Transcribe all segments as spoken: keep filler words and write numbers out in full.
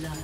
blood.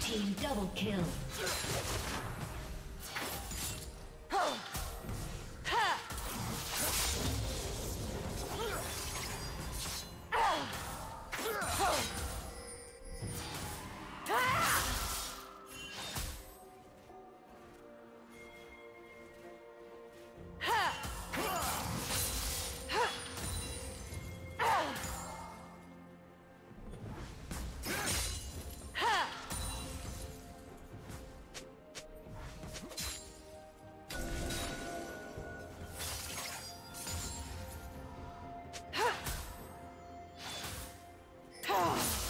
Team double kill. Oh!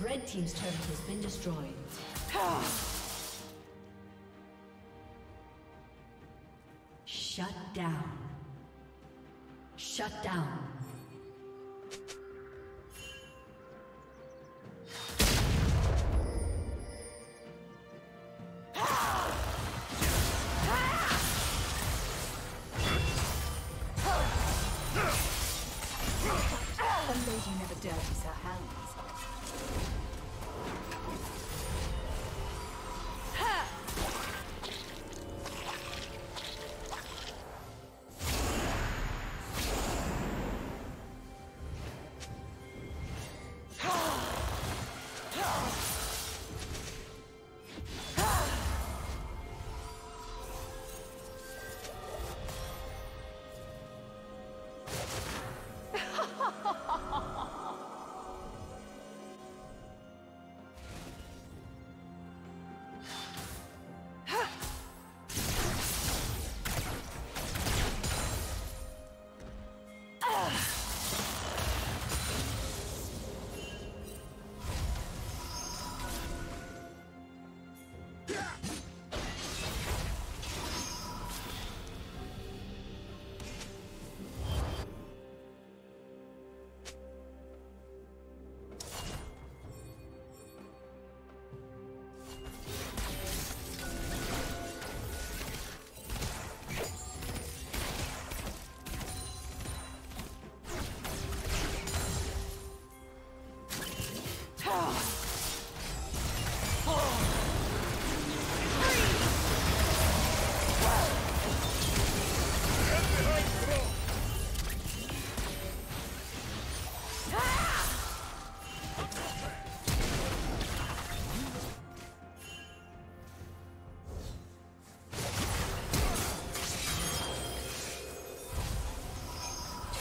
Red team's turret has been destroyed. Shut down. Shut down.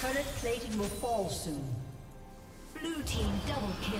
Turret plating will fall soon. Blue team double kill.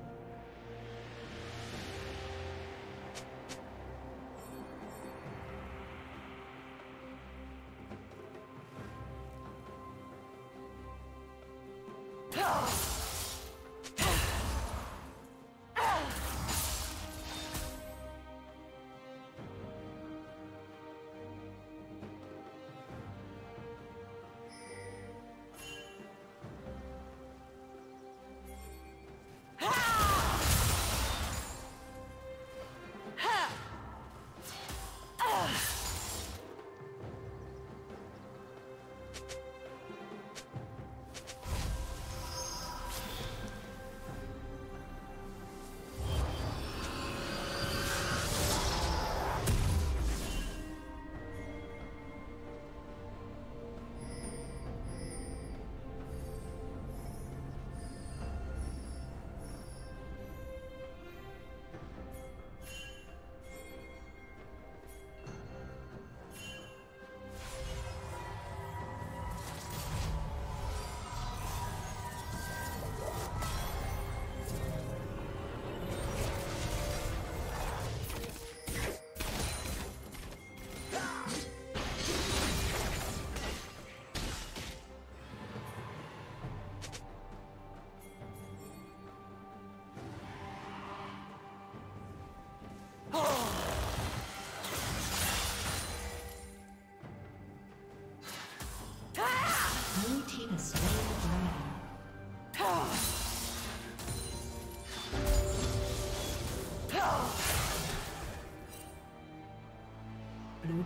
Blue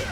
Yeah!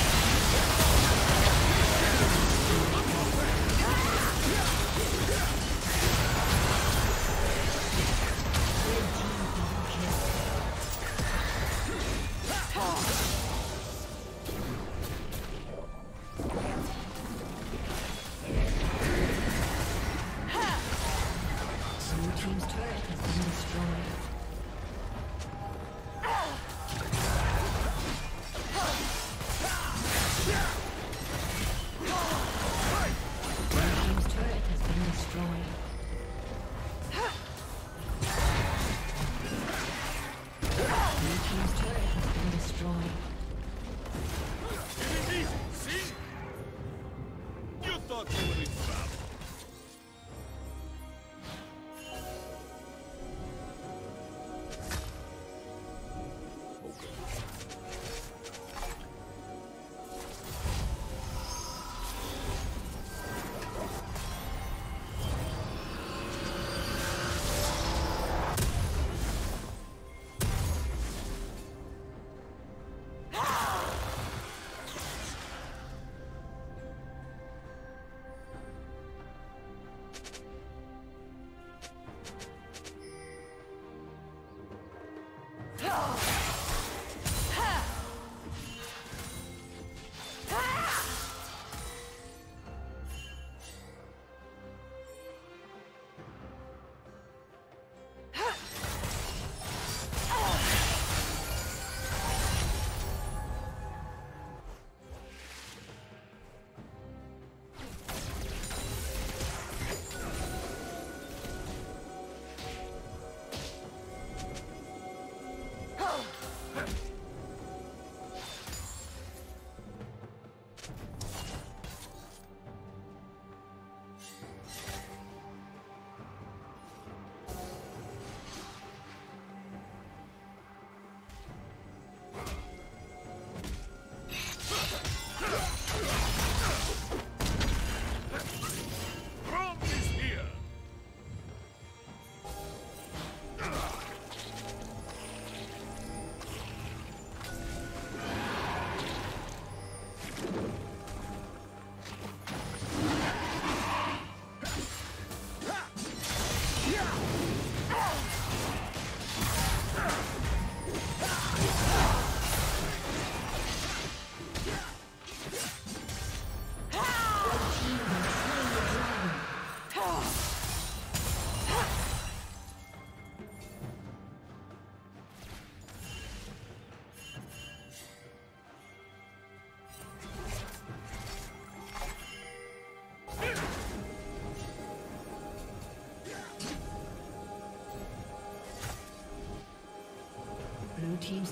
Team's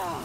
Turret has been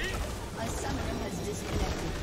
destroyed. A summoner has disconnected.